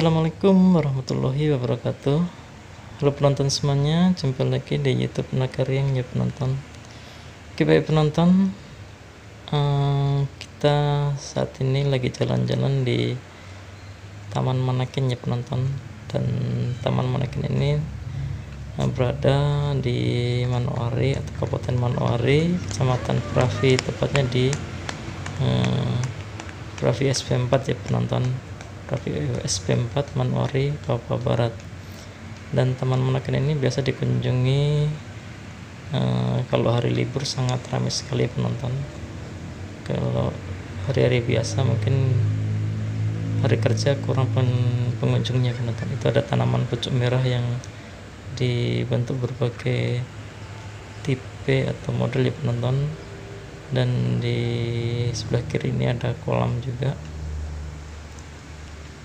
Assalamualaikum warahmatullahi wabarakatuh. Halo penonton semuanya, jumpa lagi di YouTube Inaka RiyAng ya penonton. Oke baik penonton, kita saat ini lagi jalan-jalan di Taman Manneken ya penonton. Dan Taman Manneken ini berada di Manuari atau Kabupaten Manuari, Kecamatan Prafi, tepatnya di Prafi SP4 ya penonton. Prafi SP4 Manuari, Papua Barat. Dan Taman Manneken ini biasa dikunjungi kalau hari libur sangat ramai sekali ya penonton. Kalau hari-hari biasa mungkin hari kerja kurang pengunjungnya penonton. Itu ada tanaman pucuk merah yang dibentuk berbagai tipe atau model ya penonton. Dan di sebelah kiri ini ada kolam juga,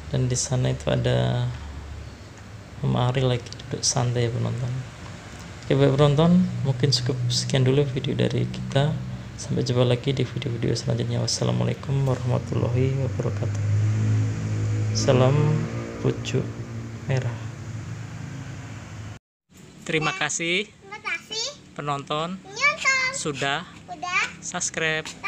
dan di sana itu ada Mama Ari lagi duduk santai ya penonton. Oke baik penonton, mungkin cukup sekian dulu video dari kita. Sampai jumpa lagi di video-video selanjutnya. Wassalamualaikum warahmatullahi wabarakatuh. Salam pucuk merah. Terima kasih penonton sudah subscribe.